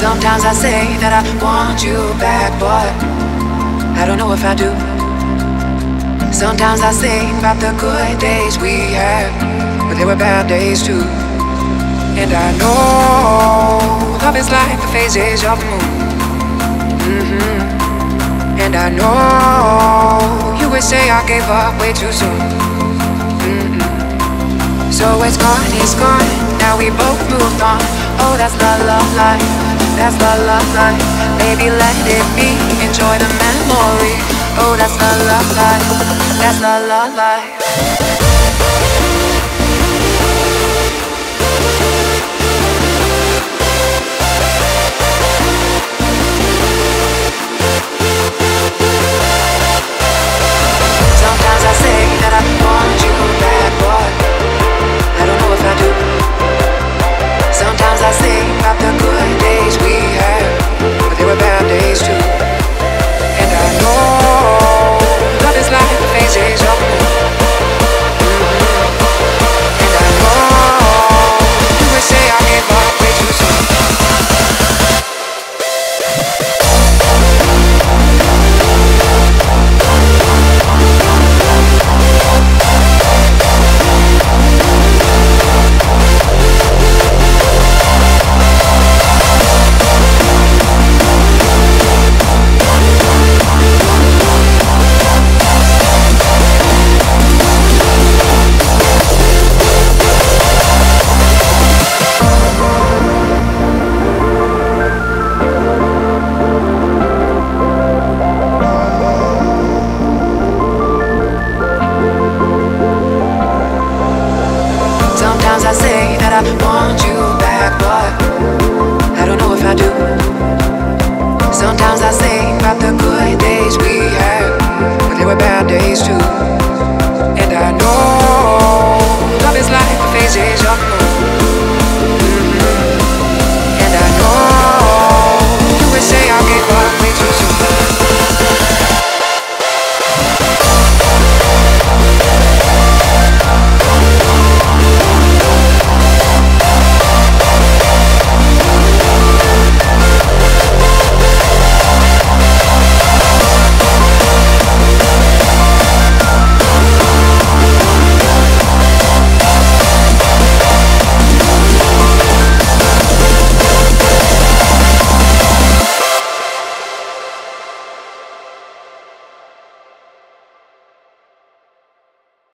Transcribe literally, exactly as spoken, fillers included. Sometimes I say that I want you back, but I don't know if I do. Sometimes I think about the good days we had, but there were bad days too. And I know love is like the phases of the moon. Mm-hmm. And I know you would say I gave up way too soon. Mm-hmm. So it's gone, it's gone, now we both moved on. Oh, that's the love life. That's the love life, baby, let it be. Enjoy the memory. Oh, that's the love life. That's the love life. I say that I want you back, but I don't know if I do. Sometimes I think about the good days we had, but there were bad days too. And I know love is like the phases of the moon.